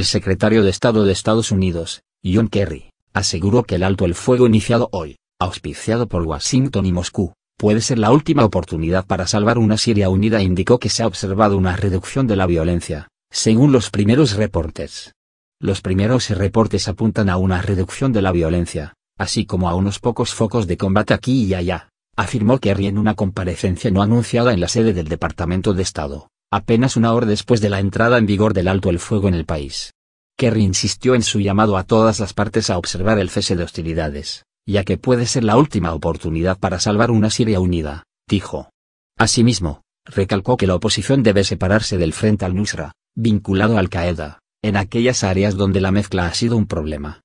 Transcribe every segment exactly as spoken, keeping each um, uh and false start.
El secretario de Estado de Estados Unidos, John Kerry, aseguró que el alto el fuego iniciado hoy, auspiciado por Washington y Moscú, puede ser la última oportunidad para salvar una Siria unida e indicó que se ha observado una reducción de la violencia, según los primeros reportes. Los primeros reportes apuntan a una reducción de la violencia, así como a unos pocos focos de combate aquí y allá, afirmó Kerry en una comparecencia no anunciada en la sede del Departamento de Estado, apenas una hora después de la entrada en vigor del alto el fuego en el país. Kerry insistió en su llamado a todas las partes a observar el cese de hostilidades, ya que puede ser la última oportunidad para salvar una Siria unida, dijo. Asimismo, recalcó que la oposición debe separarse del Frente Al-Nusra, vinculado a Al Qaeda, en aquellas áreas donde la mezcla ha sido un problema.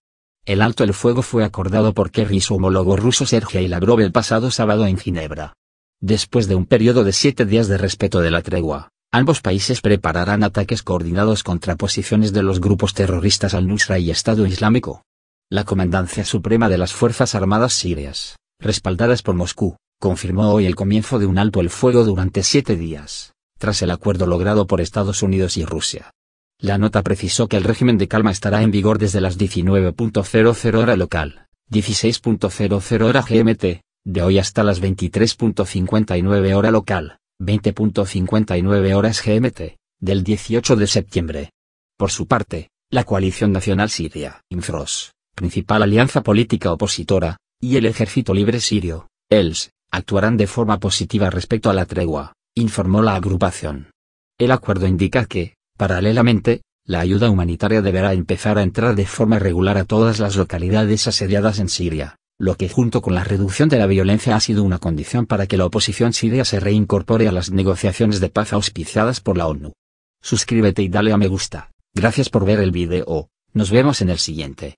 El alto el fuego fue acordado por Kerry y su homólogo ruso Sergei Lavrov el pasado sábado en Ginebra. Después de un periodo de siete días de respeto de la tregua, ambos países prepararán ataques coordinados contra posiciones de los grupos terroristas Al-Nusra y Estado Islámico. La Comandancia Suprema de las Fuerzas Armadas Sirias, respaldadas por Moscú, confirmó hoy el comienzo de un alto el fuego durante siete días, tras el acuerdo logrado por Estados Unidos y Rusia. La nota precisó que el régimen de calma estará en vigor desde las diecinueve cero cero hora local, dieciséis cero cero hora G M T, de hoy hasta las veintitrés cincuenta y nueve hora local, veinte cincuenta y nueve horas G M T, del dieciocho de septiembre. Por su parte, la Coalición Nacional Siria, Infros, principal alianza política opositora, y el Ejército Libre Sirio, E L S, actuarán de forma positiva respecto a la tregua, informó la agrupación. El acuerdo indica que, paralelamente, la ayuda humanitaria deberá empezar a entrar de forma regular a todas las localidades asediadas en Siria, lo que junto con la reducción de la violencia ha sido una condición para que la oposición siria se reincorpore a las negociaciones de paz auspiciadas por la ONU. Suscríbete y dale a me gusta. Gracias por ver el video. Nos vemos en el siguiente.